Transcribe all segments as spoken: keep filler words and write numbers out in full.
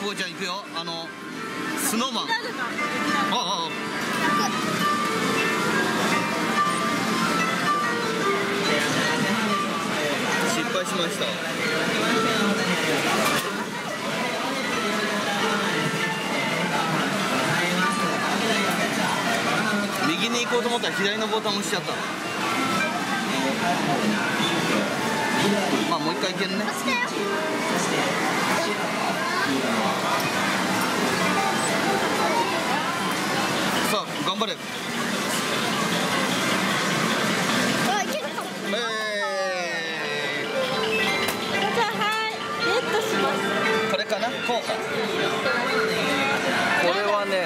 久保ちゃん行くよ。あのスノーマン。ああああ。 しました。右に行こうと思ったら左のボタン押しちゃった。まあもう一回行けるね。 さあ頑張れ。 これはね、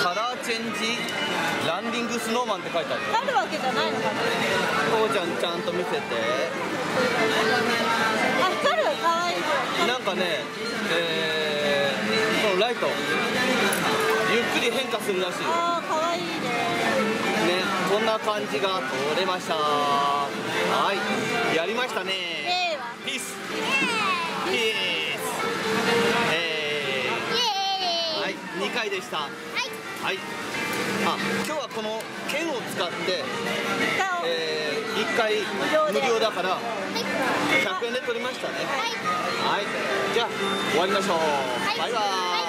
カラーチェンジランディングスノーマンって書いてある。あるわけじゃないのかな。こうちゃんちゃんと見せて。あ、光る。可愛い。なんかね、えー、このライトゆっくり変化するらしいよ。あー、可愛いね。ね、こんな感じが撮れました。はい、やりましたね。ピース。ピース。 はい、にかいでした。はい、あ、今日はこの剣を使って、えー、いっかい無料だからひゃくえんで取りましたね。はい、じゃあ終わりましょう。バイバーイ。